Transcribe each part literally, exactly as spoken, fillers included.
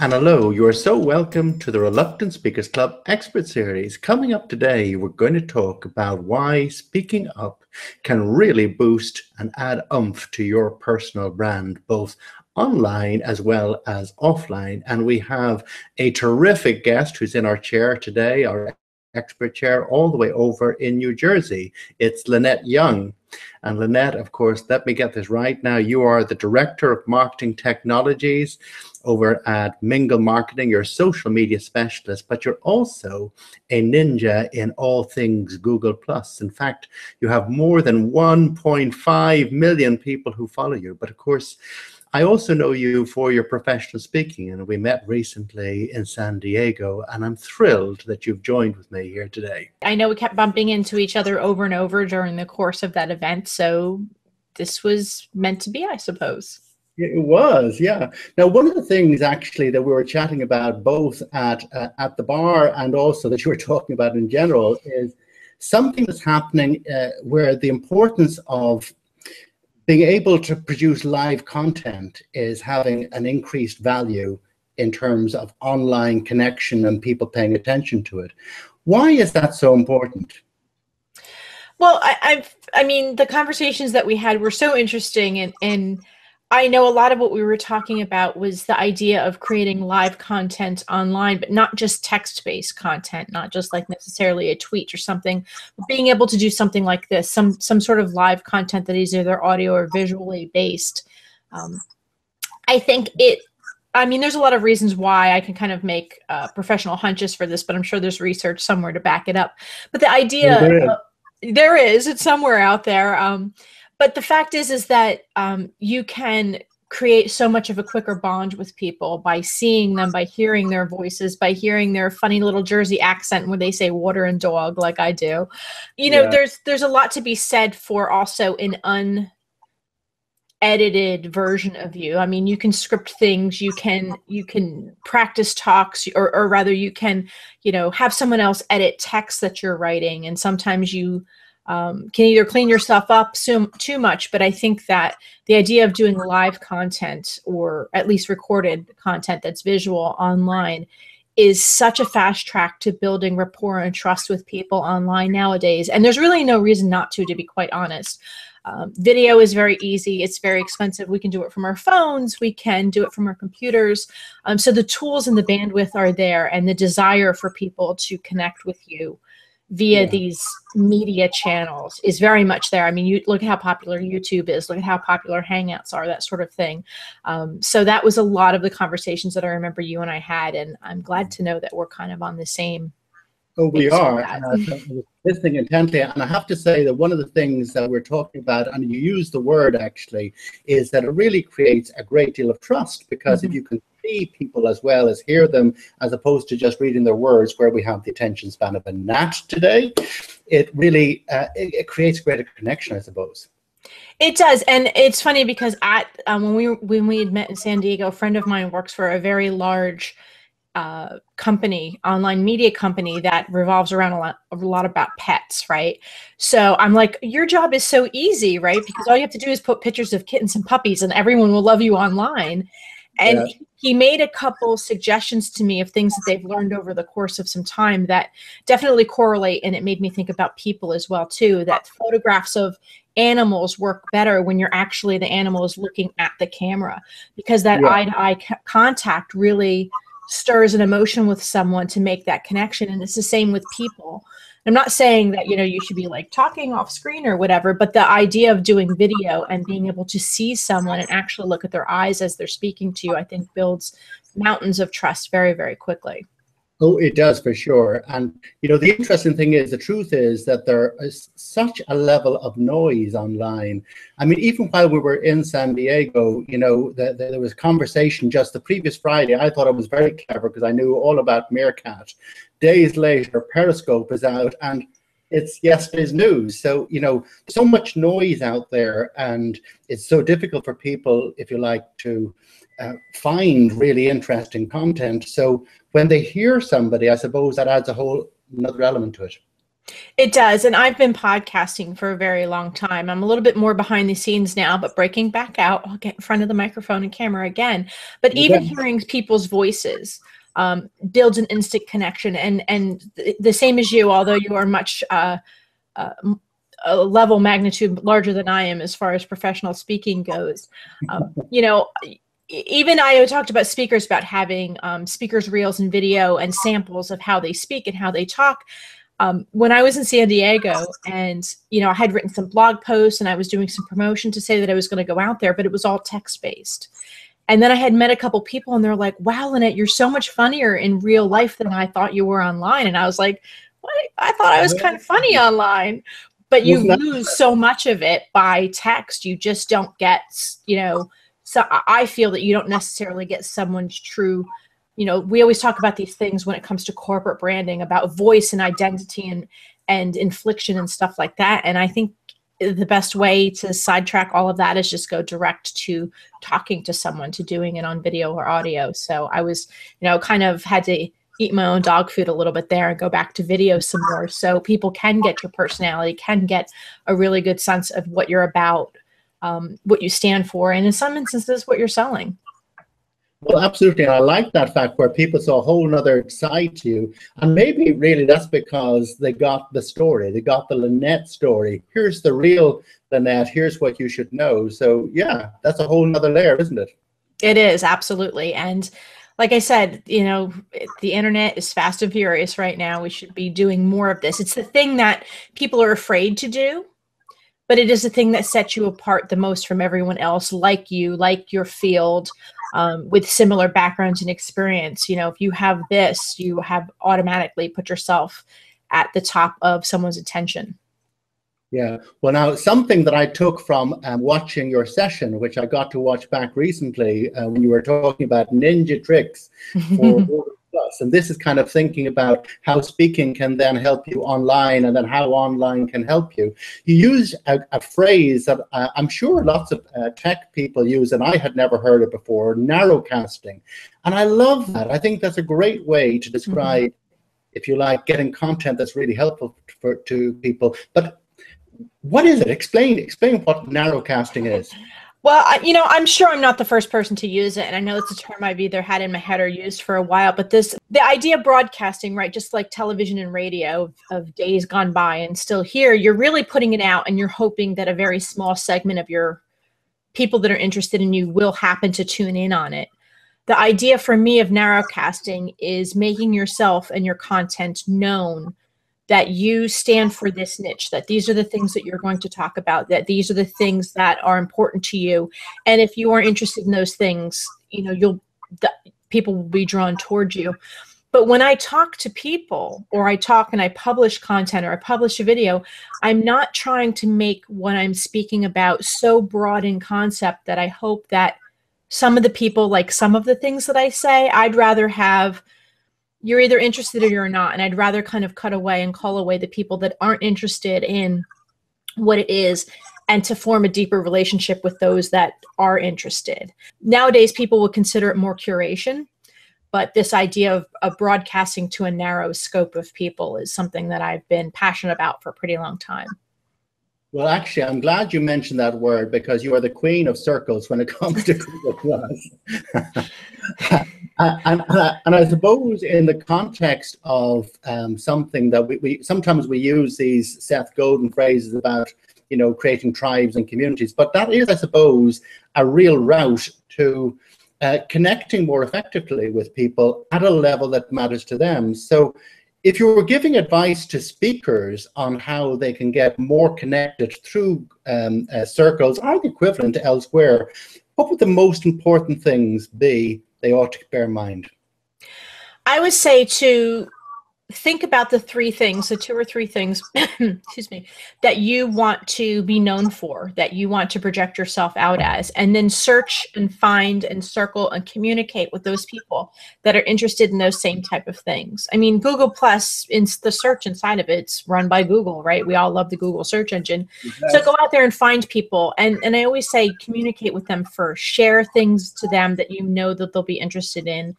And hello, you are so welcome to the Reluctant Speakers Club Expert Series. Coming up today, we're going to talk about why speaking up can really boost and add oomph to your personal brand, both online as well as offline. And we have a terrific guest who's in our chair today, our expert chair, all the way over in New Jersey. It's Lynette Young. And Lynette, of course, let me get this right now, you are the Director of Marketing Technologies over at Mingle Marketing. You're a social media specialist, but you're also a ninja in all things Google plus. In fact, you have more than one point five million people who follow you. But of course, I also know you for your professional speaking, and we met recently in San Diego, and I'm thrilled that you've joined with me here today. I know we kept bumping into each other over and over during the course of that event, so this was meant to be, I suppose. It was, yeah. Now, one of the things actually that we were chatting about both at, uh, at the bar and also that you were talking about in general is something that's happening uh, where the importance of being able to produce live content is having an increased value in terms of online connection and people paying attention to it. Why is that so important? Well, I, I've, I mean, the conversations that we had were so interesting, and, and I know a lot of what we were talking about was the idea of creating live content online, but not just text-based content, not just like necessarily a tweet or something, but being able to do something like this, some some sort of live content that is either audio or visually based. Um, I think it, I mean, there's a lot of reasons why. I can kind of make uh, professional hunches for this, but I'm sure there's research somewhere to back it up. But the idea, there is, uh, there is it's somewhere out there. Um, But the fact is, is that um, you can create so much of a quicker bond with people by seeing them, by hearing their voices, by hearing their funny little Jersey accent where they say water and dog like I do. You know, yeah. there's there's a lot to be said for also an unedited version of you. I mean, you can script things, you can you can practice talks, or, or rather you can, you know, have someone else edit text that you're writing, and sometimes you Um, can either clean yourself up so, too much, but I think that the idea of doing live content, or at least recorded content that's visual online, is such a fast track to building rapport and trust with people online nowadays. And there's really no reason not to, to be quite honest. Um, video is very easy. It's very expensive. We can do it from our phones. We can do it from our computers. Um, so the tools and the bandwidth are there, and the desire for people to connect with you via yeah. these media channels is very much there. I mean, you look at how popular YouTube is, look at how popular Hangouts are, that sort of thing. Um, so that was a lot of the conversations that I remember you and I had, and I'm glad to know that we're kind of on the same. Oh, we are. And I was listening intently, and I have to say that one of the things that we're talking about, and you use the word actually, is that it really creates a great deal of trust, because mm-hmm. if you can see people as well as hear them, as opposed to just reading their words, where we have the attention span of a gnat today, it really uh, it, it creates greater connection, I suppose. It does, and it's funny because at um, when we when we had met in San Diego, a friend of mine works for a very large uh, company, online media company, that revolves around a lot, a lot about pets, right? So I'm like, your job is so easy, right? Because all you have to do is put pictures of kittens and puppies, and everyone will love you online. And yeah. he made a couple suggestions to me of things that they've learned over the course of some time that definitely correlate, and it made me think about people as well too, that photographs of animals work better when you're actually the animal is looking at the camera, because that yeah. eye-to-eye co- contact really stirs an emotion with someone to make that connection. And it's the same with people. I'm not saying that, you know, you should be like talking off screen or whatever, but the idea of doing video and being able to see someone and actually look at their eyes as they're speaking to you, I think builds mountains of trust very, very quickly. Oh, it does for sure. And, you know, the interesting thing is, the truth is that there is such a level of noise online. I mean, even while we were in San Diego, you know, the, the, there was conversation just the previous Friday. I thought it was very clever because I knew all about Meerkat. Days later, Periscope is out, and it's yesterday's news. So, you know, so much noise out there, and it's so difficult for people, if you like, to Uh, find really interesting content. So when they hear somebody, I suppose that adds a whole another element to it. It does. And I've been podcasting for a very long time. I'm a little bit more behind the scenes now, but breaking back out, I'll get in front of the microphone and camera again. But even yeah. hearing people's voices um, builds an instant connection. And, and th the same as you, although you are much uh, uh, a level magnitude larger than I am as far as professional speaking goes, um, you know, even I talked about speakers, about having um, speakers reels and video and samples of how they speak and how they talk. Um, when I was in San Diego and, you know, I had written some blog posts and I was doing some promotion to say that I was going to go out there, but it was all text-based. And then I had met a couple people and they're like, wow, Lynette, you're so much funnier in real life than I thought you were online. And I was like, what? I thought I was kind of funny online, but you lose so much of it by text. You just don't get, you know, so I feel that you don't necessarily get someone's true. You know, we always talk about these things when it comes to corporate branding about voice and identity and, and infliction and stuff like that. And I think the best way to sidetrack all of that is just go direct to talking to someone, to doing it on video or audio. So I was, you know, kind of had to eat my own dog food a little bit there and go back to video some more. So people can get your personality, can get a really good sense of what you're about, um, what you stand for, and in some instances, what you're selling. Well, absolutely. And I like that fact where people saw a whole nother side to you. And maybe really that's because they got the story. They got the Lynette story. Here's the real Lynette. Here's what you should know. So, yeah, that's a whole nother layer, isn't it? It is. Absolutely. And like I said, you know, the internet is fast and furious right now. We should be doing more of this. It's the thing that people are afraid to do. But it is the thing that sets you apart the most from everyone else, like you, like your field, um, with similar backgrounds and experience. You know, if you have this, you have automatically put yourself at the top of someone's attention. Yeah. Well, now, something that I took from um, watching your session, which I got to watch back recently uh, when you were talking about ninja tricks for and this is kind of thinking about how speaking can then help you online and then how online can help you. You used a, a phrase that uh, I'm sure lots of uh, tech people use, and I had never heard it before, narrowcasting. And I love that. I think that's a great way to describe, mm-hmm. if you like, getting content that's really helpful for, to people. But what is it? Explain, explain what narrowcasting is. Well, you know, I'm sure I'm not the first person to use it. And I know it's a term I've either had in my head or used for a while. But this, the idea of broadcasting, right, just like television and radio of days gone by and still here, you're really putting it out and you're hoping that a very small segment of your people that are interested in you will happen to tune in on it. The idea for me of narrowcasting is making yourself and your content known, that you stand for this niche, that these are the things that you're going to talk about, that these are the things that are important to you. And if you are interested in those things, you know, you'll, the, people will be drawn towards you. But when I talk to people, or I talk and I publish content or I publish a video, I'm not trying to make what I'm speaking about so broad in concept that I hope that some of the people like some of the things that I say. I'd rather have, you're either interested or you're not. And I'd rather kind of cut away and call away the people that aren't interested in what it is and to form a deeper relationship with those that are interested. Nowadays, people will consider it more curation, but this idea of, of broadcasting to a narrow scope of people is something that I've been passionate about for a pretty long time. Well, actually, I'm glad you mentioned that word because you are the queen of circles when it comes to Google plus. and, and, and I suppose in the context of um, something that we, we sometimes we use these Seth Godin phrases about, you know, creating tribes and communities. But that is, I suppose, a real route to uh, connecting more effectively with people at a level that matters to them. So if you were giving advice to speakers on how they can get more connected through um, uh, circles, or the equivalent elsewhere, what would the most important things be they ought to bear in mind? I would say to think about the three things, the two or three things, excuse me, that you want to be known for, that you want to project yourself out as, and then search and find and circle and communicate with those people that are interested in those same type of things. I mean, Google plus, in the search inside of it, it's run by Google, right? We all love the Google search engine. Exactly. So go out there and find people. And, and I always say communicate with them first. Share things to them that you know that they'll be interested in.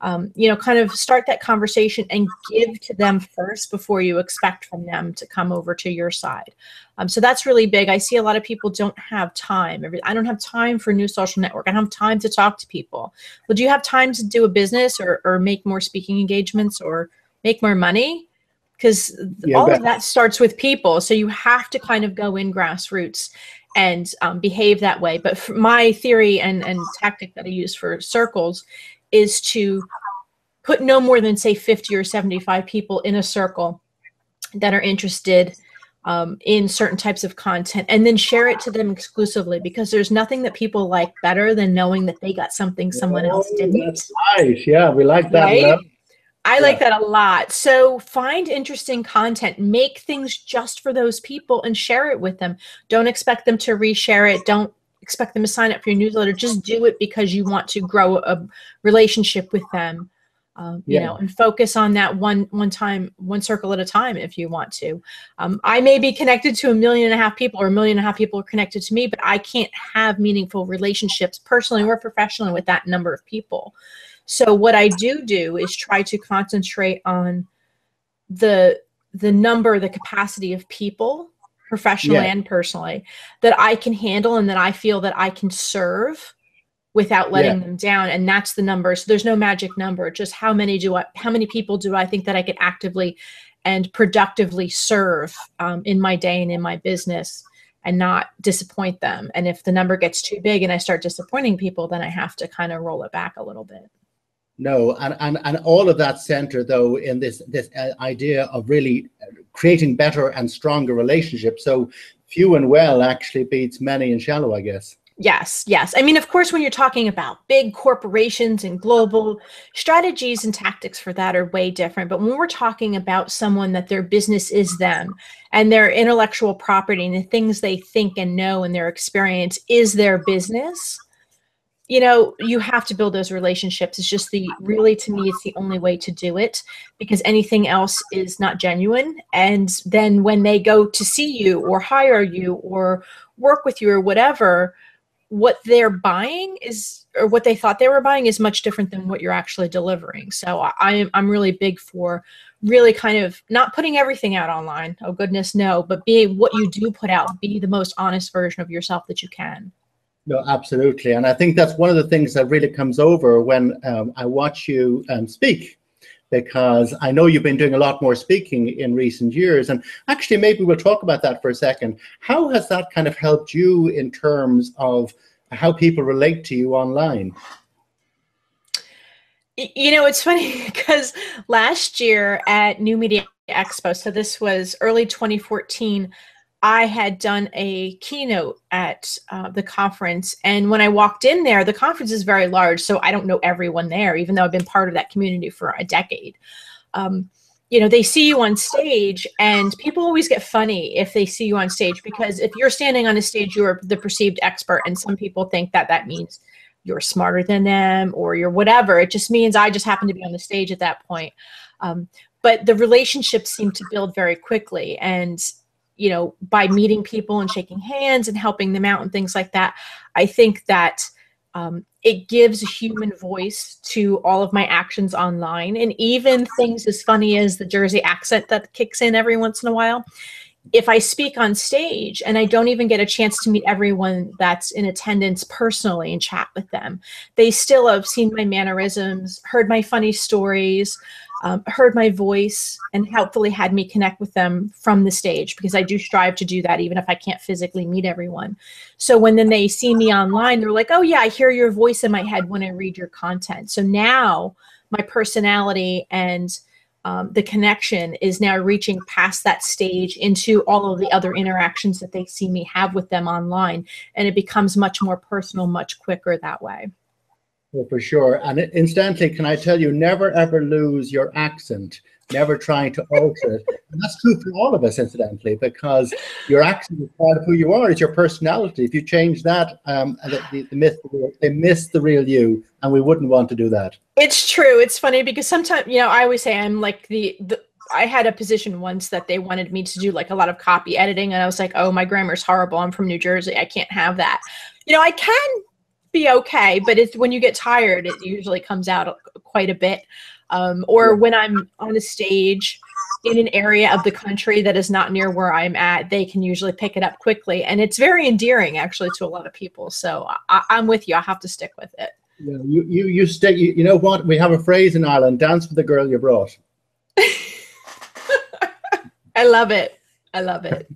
um, you know, kind of start that conversation and give to them first before you expect from them to come over to your side. Um, so that's really big. I see a lot of people don't have time. I don't have time for a new social network. I don't have time to talk to people. Well, do you have time to do a business or, or make more speaking engagements or make more money? Because yeah, all that. of that starts with people. So you have to kind of go in grassroots and um, behave that way. But for my theory and, and tactic that I use for circles is to put no more than, say, fifty or seventy-five people in a circle that are interested um, in certain types of content, and then share it to them exclusively, because there's nothing that people like better than knowing that they got something someone oh, else didn't. That's nice. Yeah, we like that. Right? Love. I yeah. like that a lot. So find interesting content, make things just for those people and share it with them. Don't expect them to reshare it. Don't expect them to sign up for your newsletter. Just do it because you want to grow a relationship with them, um, you yeah. know, and focus on that one, one time, one circle at a time if you want to. Um, I may be connected to a million and a half people, or a million and a half people are connected to me, but I can't have meaningful relationships personally or professionally with that number of people. So what I do do is try to concentrate on the the number, the capacity of people, professionally yeah. and personally, that I can handle and that I feel that I can serve without letting yeah. them down. And that's the number. So there's no magic number. Just how many do I, how many people do I think that I could actively and productively serve um, in my day and in my business, and not disappoint them. And if the number gets too big and I start disappointing people, then I have to kind of roll it back a little bit. No, and, and, and all of that center, though, in this, this uh, idea of really creating better and stronger relationships. So few and well actually beats many and shallow, I guess. Yes, yes. I mean, of course, when you're talking about big corporations and global strategies and tactics for that are way different. But when we're talking about someone that their business is them and their intellectual property and the things they think and know and their experience is their business, you know, you have to build those relationships. It's just the, really, to me, it's the only way to do it, because anything else is not genuine. And then when they go to see you or hire you or work with you or whatever, what they're buying is, or what they thought they were buying is much different than what you're actually delivering. So I, I'm really big for really kind of not putting everything out online. Oh, goodness, no. But be what you do put out, be the most honest version of yourself that you can. No, absolutely. And I think that's one of the things that really comes over when um, I watch you um, speak, because I know you've been doing a lot more speaking in recent years. And actually, maybe we'll talk about that for a second. How has that kind of helped you in terms of how people relate to you online? You know, it's funny, because last year at New Media Expo, so this was early twenty fourteen, I had done a keynote at uh, the conference. And when I walked in there, the conference is very large, so I don't know everyone there, even though I've been part of that community for a decade. Um, you know, they see you on stage, and people always get funny if they see you on stage, because if you're standing on a stage, you're the perceived expert. And some people think that that means you're smarter than them or you're whatever. It just means I just happened to be on the stage at that point. Um, but the relationships seem to build very quickly. And you know, by meeting people and shaking hands and helping them out and things like that, I think that um, it gives a human voice to all of my actions online. And even things as funny as the Jersey accent that kicks in every once in a while. If I speak on stage and I don't even get a chance to meet everyone that's in attendance personally and chat with them, they still have seen my mannerisms, heard my funny stories, Um, heard my voice, and helpfully had me connect with them from the stage, because I do strive to do that even if I can't physically meet everyone. So when then they see me online, they're like, oh yeah, I hear your voice in my head when I read your content. So now my personality and um, the connection is now reaching past that stage into all of the other interactions that they see me have with them online. And it becomes much more personal, much quicker that way. Well, for sure. And incidentally, can I tell you, never ever lose your accent, never trying to alter it. And that's true for all of us, incidentally, because your accent is part of who you are. It's your personality. If you change that, um, the, the myth, they miss the real you, and we wouldn't want to do that. It's true. It's funny, because sometimes, you know, I always say I'm like the, the I had a position once that they wanted me to do like a lot of copy editing. And I was like, oh, my grammar's horrible. I'm from New Jersey. I can't have that. You know, I can be okay, but it's when you get tired, it usually comes out quite a bit. Um, or when I'm on a stage in an area of the country that is not near where I'm at, they can usually pick it up quickly. And it's very endearing, actually, to a lot of people. So I, I'm with you. I have to stick with it. Yeah, you, you, you, stay, you, you know what? We have a phrase in Ireland, dance with the girl you brought. I love it. I love it.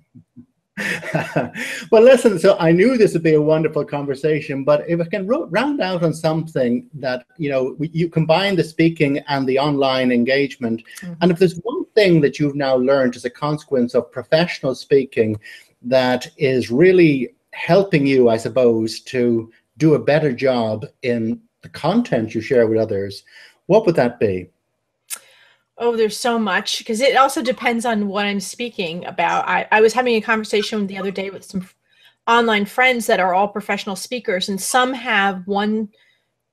Well, listen, so I knew this would be a wonderful conversation, but if I can round out on something that, you know, you combine the speaking and the online engagement. Mm-hmm. And if there's one thing that you've now learned as a consequence of professional speaking that is really helping you, I suppose, to do a better job in the content you share with others, what would that be? Oh, there's so much, because it also depends on what I'm speaking about. I, I was having a conversation the other day with some online friends that are all professional speakers, and some have one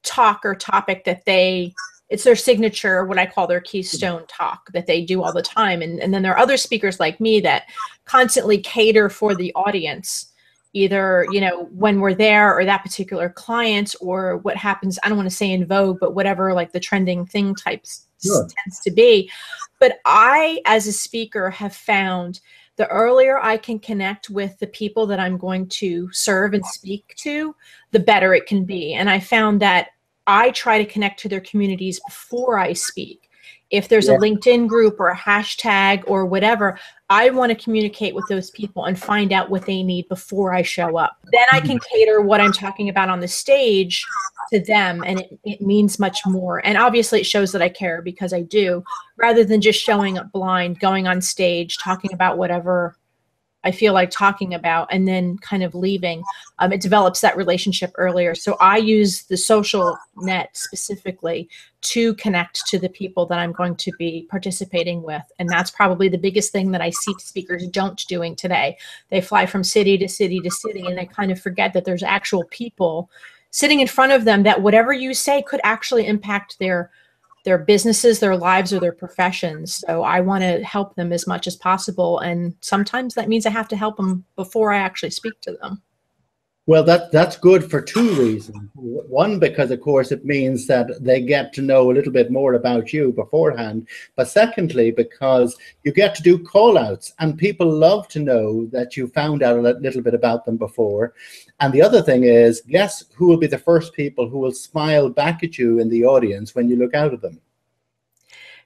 talk or topic that they, it's their signature, what I call their keystone talk, that they do all the time. And, and then there are other speakers like me that constantly cater for the audience, either, you know, when we're there or that particular client or what happens, I don't want to say in vogue, but whatever, like the trending thing types. Sure. Tends to be. But I, as a speaker, have found the earlier I can connect with the people that I'm going to serve and speak to, the better it can be. And I found that I try to connect to their communities before I speak. If there's yeah. a LinkedIn group or a hashtag or whatever, I want to communicate with those people and find out what they need before I show up. Then I can cater what I'm talking about on the stage to them, and it, it means much more. And obviously it shows that I care, because I do, rather than just showing up blind, going on stage, talking about whatever I feel like talking about, and then kind of leaving. Um, it develops that relationship earlier. So I use the social net specifically to connect to the people that I'm going to be participating with. And that's probably the biggest thing that I see speakers don't doing today. They fly from city to city to city, and they kind of forget that there's actual people sitting in front of them that whatever you say could actually impact their their businesses, their lives, or their professions. So I want to help them as much as possible. And sometimes that means I have to help them before I actually speak to them. Well, that, that's good for two reasons. One, because, of course, it means that they get to know a little bit more about you beforehand. But secondly, because you get to do call-outs, and people love to know that you found out a little bit about them before. And the other thing is, guess who will be the first people who will smile back at you in the audience when you look out at them?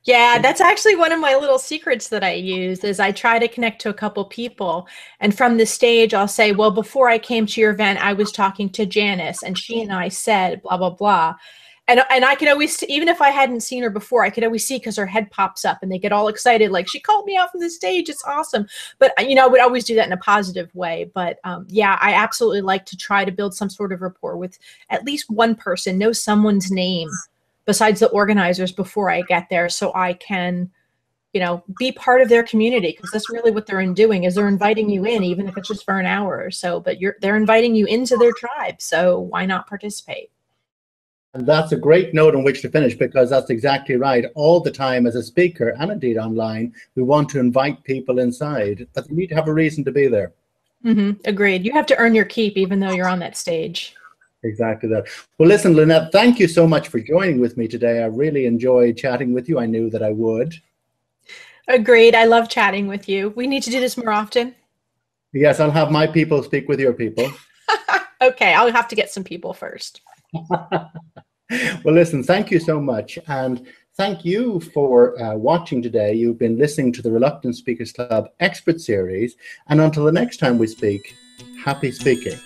Yeah, that's actually one of my little secrets that I use, is I try to connect to a couple people. And from the stage, I'll say, well, before I came to your event, I was talking to Janice, and she and I said, blah, blah, blah. And, and I could always, even if I hadn't seen her before, I could always see, because her head pops up and they get all excited. Like, she called me out from the stage. It's awesome. But, you know, I would always do that in a positive way. But um, yeah, I absolutely like to try to build some sort of rapport with at least one person, know someone's name besides the organizers before I get there, so I can, you know, be part of their community, because that's really what they're in doing, is they're inviting you in, even if it's just for an hour or so, but you're, they're inviting you into their tribe. So why not participate? And that's a great note on which to finish, because that's exactly right. All the time as a speaker, and indeed online, we want to invite people inside, but they need to have a reason to be there. Mm-hmm. Agreed. You have to earn your keep, even though you're on that stage. Exactly that. Well, listen, Lynette, thank you so much for joining with me today. I really enjoyed chatting with you. I knew that I would. Agreed. I love chatting with you. We need to do this more often. Yes, I'll have my people speak with your people. Okay, I'll have to get some people first. Well, listen, thank you so much. And thank you for uh, watching today. You've been listening to the Reluctant Speakers Club Expert Series. And until the next time we speak, happy speaking.